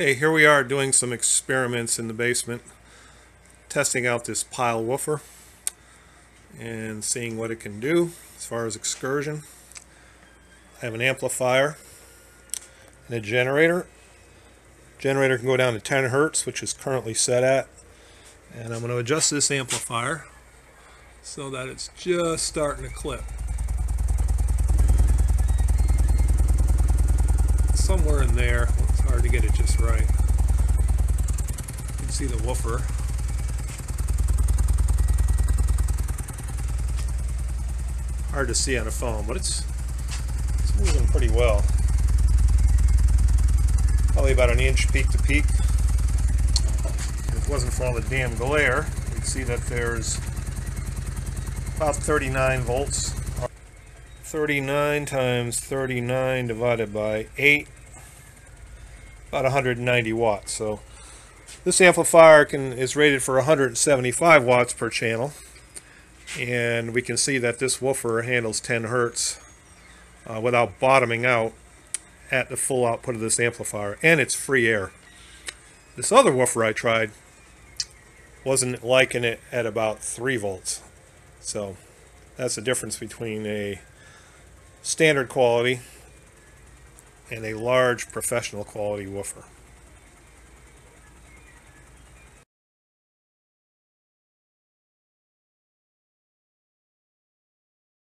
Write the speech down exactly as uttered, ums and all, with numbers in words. Okay, here we are doing some experiments in the basement, testing out this Pyle woofer and seeing what it can do as far as excursion. I have an amplifier and a generator. Generator can go down to ten hertz, which is currently set at, and I'm going to adjust this amplifier so that it's just starting to clip. Somewhere in there. Hard to get it just right. You can see the woofer. Hard to see on a phone, but it's, it's moving pretty well. Probably about an inch peak to peak. If it wasn't for all the damn glare, you'd see that there's about thirty-nine volts. thirty-nine times thirty-nine divided by eight. About one hundred ninety watts. So this amplifier can is rated for one hundred seventy-five watts per channel, and we can see that this woofer handles ten hertz uh, without bottoming out at the full output of this amplifier, and it's free air. This other woofer I tried wasn't liking it at about three volts, so that's the difference between a standard quality and a large professional quality woofer.